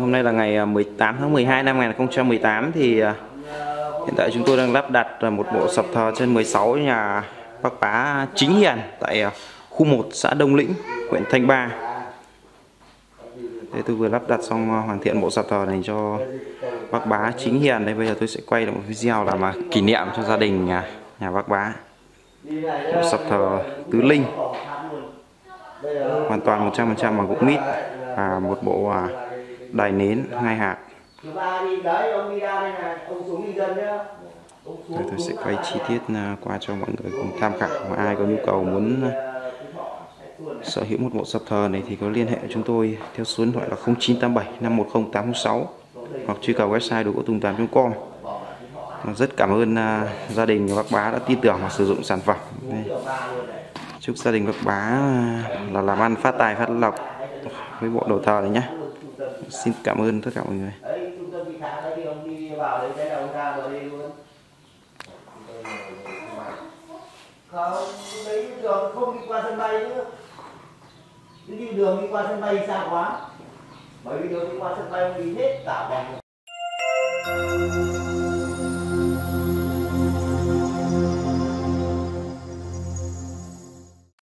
Hôm nay là ngày 18 tháng 12 năm 2018 thì hiện tại chúng tôi đang lắp đặt một bộ sập thờ trên 16 nhà bác Chính Hiền tại khu 1 xã Đồng Lĩnh, huyện Thanh Ba. Đây, tôi vừa lắp đặt xong hoàn thiện bộ sập thờ này cho bác Chính Hiền. Đây, bây giờ tôi sẽ quay được một video làm kỷ niệm cho gia đình nhà bác bá. Bộ sập thờ tứ linh hoàn toàn 100% bằng gỗ mít và một bộ đài nến hai hạt. Đây, tôi sẽ quay chi tiết qua cho mọi người cùng tham khảo. Mà ai có nhu cầu muốn sở hữu một bộ sập thờ này thì có liên hệ chúng tôi theo số điện thoại là 0987 510 806 hoặc truy cập website dogotumtam.com. Rất cảm ơn gia đình bác bá đã tin tưởng và sử dụng sản phẩm. Đây. Chúc gia đình bác bá là làm ăn phát tài phát lộc với bộ đồ thờ này nhé. Xin cảm ơn tất cả mọi người. Không đi qua sân bay nữa. Nếu như đường đi qua sân bay xa quá. Bởi vì đường đi qua sân bay đi hết cả bằng.